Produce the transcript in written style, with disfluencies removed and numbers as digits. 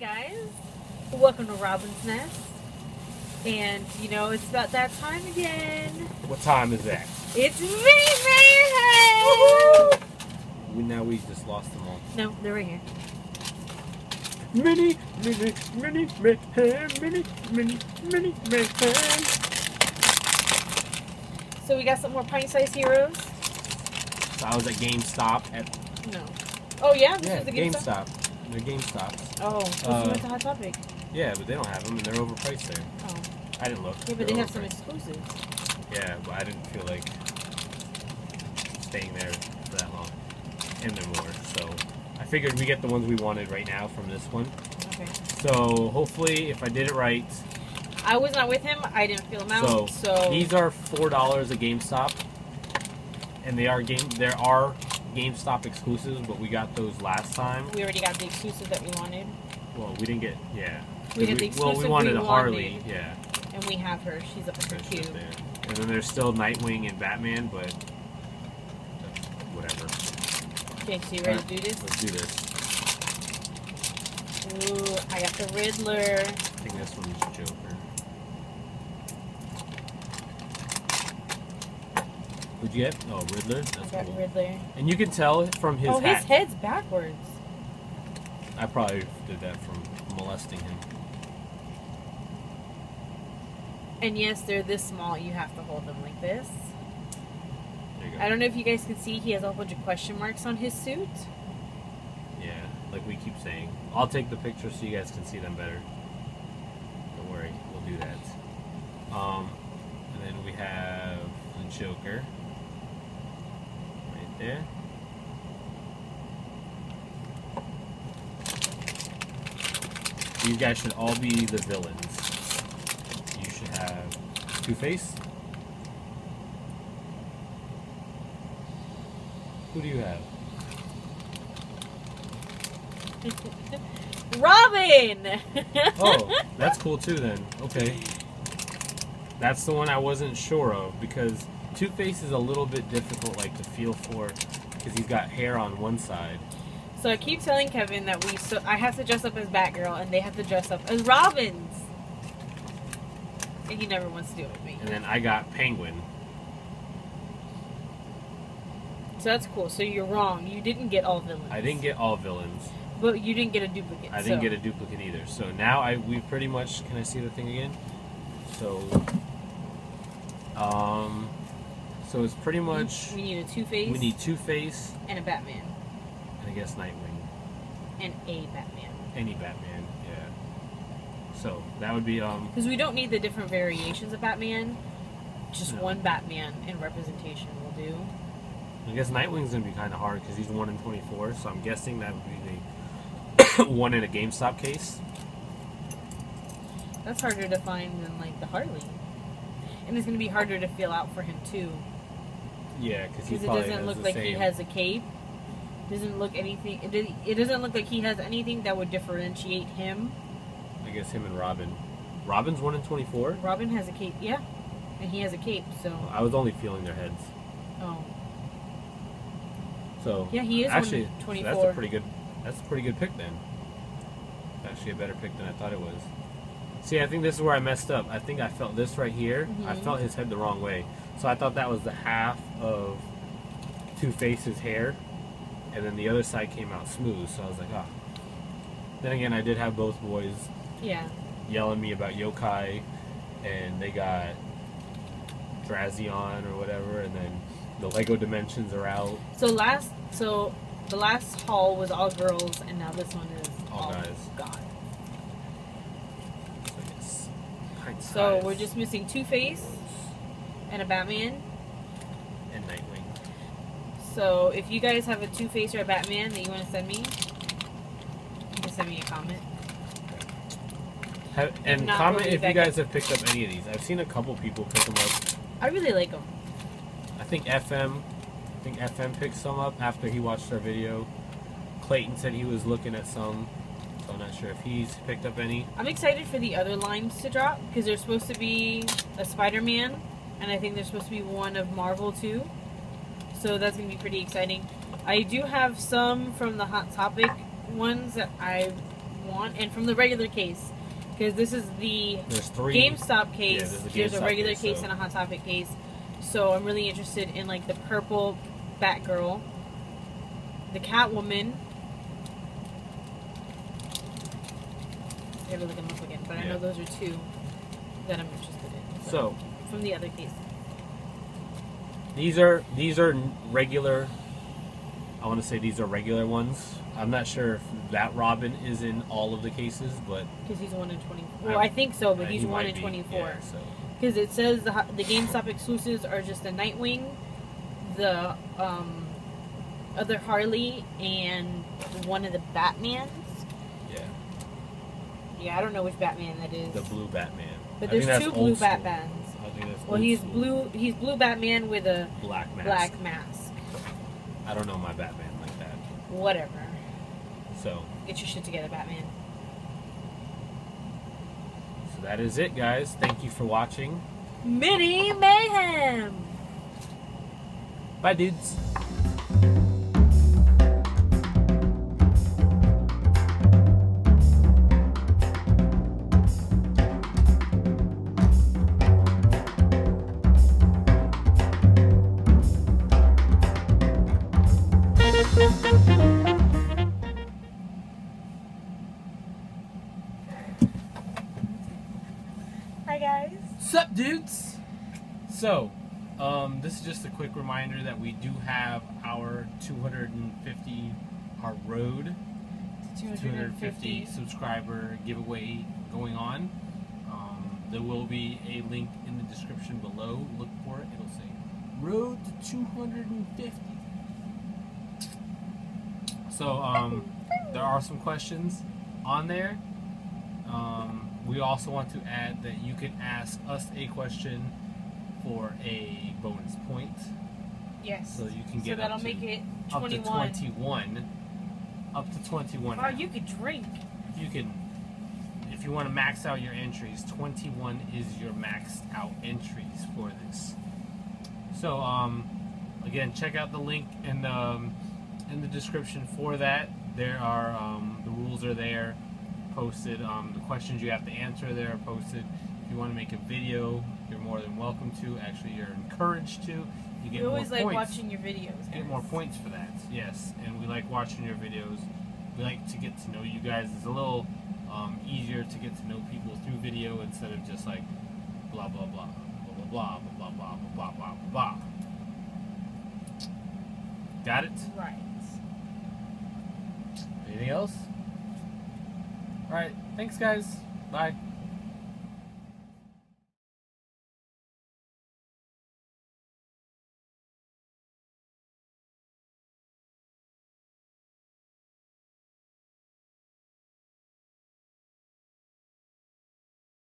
Hi guys, welcome to Robin's Nest, and you know it's about that time again. What time is that? It's Mini Mayhem! Woohoo! We just lost them all. No, they're right here. Mini Mayhem. So we got some more pint-sized heroes. So I was at GameStop at... No. Oh yeah? This is the GameStop? GameStop. They're GameStop. Oh, so it's a Hot Topic. Yeah, but they don't have them, and they're overpriced there. Oh. I didn't look. Yeah, but they have some exclusives. Yeah, but I didn't feel like staying there for that long. And they're more. So I figured we get the ones we wanted right now from this one. Okay. So hopefully, if I did it right... I was not with him. I didn't feel them out. So these are $4 at GameStop. And they are GameStop exclusives, but we got those last time. We already got the exclusive that we wanted. Well, we didn't get, yeah. We got the exclusive. Well, we wanted a Harley, yeah. And we have her. She's up in her cube. And then there's still Nightwing and Batman, but whatever. Okay, so you ready to do this? Let's do this. Ooh, I got the Riddler. I think this one's Joker. Who'd you get? Oh, Riddler. That's cool. Riddler. And you can tell from his hat. Oh, his head's backwards. I probably did that from molesting him. And yes, they're this small. You have to hold them like this. There you go. I don't know if you guys can see. He has a whole bunch of question marks on his suit. Yeah, like we keep saying. I'll take the picture so you guys can see them better. Don't worry. We'll do that. And then we have the Joker. There. These guys should all be the villains. You should have Two-Face. Who do you have? Robin! Oh, that's cool too then. Okay. That's the one I wasn't sure of because Two-Face is a little bit difficult, like, to feel for, because he's got hair on one side. So I keep telling Kevin that I have to dress up as Batgirl, and they have to dress up as Robins. And he never wants to do it with me. And then I got Penguin. So that's cool. So you're wrong. You didn't get all villains. I didn't get all villains. But you didn't get a duplicate. I didn't get a duplicate either. So now we pretty much... Can I see the thing again? So... So it's pretty much... We need a Two-Face. We need Two-Face. And a Batman. And I guess Nightwing. And a Batman. Any Batman, yeah. So that would be... Because we don't need the different variations of Batman. Just one Batman in representation will do. I guess Nightwing's going to be kind of hard because he's 1 in 24. So I'm guessing that would be the one in a GameStop case. That's harder to find than like the Harley. And it's going to be harder to feel out for him too. Yeah, because it doesn't look like he has a cape. Doesn't look anything. It doesn't look like he has anything that would differentiate him. I guess him and Robin. Robin's 1 in 24. Robin has a cape, yeah, and he has a cape. So I was only feeling their heads. Oh. So yeah, he is actually 1 in 24. So that's a pretty good. That's a pretty good pick then. Actually, a better pick than I thought it was. See, I think this is where I messed up. I think I felt this right here. Mm-hmm. I felt his head the wrong way. So I thought that was the half of Two-Face's hair. And then the other side came out smooth. So I was like, ah. Then again, I did have both boys yelling me about yokai. And they got Drazion or whatever. And then the Lego Dimensions are out. So the last haul was all girls. And now this one is all guys. God. So we're just missing Two-Face and a Batman. And Nightwing. So if you guys have a Two-Face or a Batman that you want to send me, you can send me a comment. And comment if you guys have picked up any of these. I've seen a couple people pick them up. I really like them. I think FM picked some up after he watched our video. Clayton said he was looking at some. I'm not sure if he's picked up any. I'm excited for the other lines to drop because there's supposed to be a Spider-Man, and I think there's supposed to be one of Marvel too. So that's going to be pretty exciting. I do have some from the Hot Topic ones that I want, and from the regular case, because this is the GameStop case. Yeah, there's a regular case and a Hot Topic case. So I'm really interested in like the purple Batgirl, the Catwoman. I gotta look them up again, but I know those are two that I'm interested in. So from the other case, these are regular. I want to say these are regular ones. I'm not sure if that Robin is in all of the cases, but because he's 1 in 24. Well, I think so, but he's 1 in 24. Because it says the GameStop exclusives are just the Nightwing, the other Harley, and one of the Batmans. Yeah. Yeah, I don't know which Batman that is. The blue Batman. But there's two blue Batmans. I think that's well, he's blue. He's blue Batman with a black mask. I don't know my Batman like that. Whatever. So. Get your shit together, Batman. So that is it, guys. Thank you for watching. Mini Mayhem! Bye, dudes. So, this is just a quick reminder that we do have our 250, our road, 250 subscriber giveaway going on. There will be a link in the description below. Look for it. It'll say, Road to 250. So, there are some questions on there. We also want to add that you can ask us a question for a bonus point. Yes. So you can get that'll make it 21. Up to 21. Up to 21. Oh, you could drink. You can, if you want to max out your entries, 21 is your maxed out entries for this. So, again, check out the link in the description for that. There are the rules are there posted. The questions you have to answer there are posted. If you want to make a video, you're more than welcome to. Actually, you're encouraged to. You get more points. We always like watching your videos. You get more points for that, yes. And we like watching your videos. We like to get to know you guys. It's a little easier to get to know people through video instead of just like blah blah blah blah blah blah blah blah blah blah blah. Got it? Right. Anything else? All right. Thanks, guys. Bye.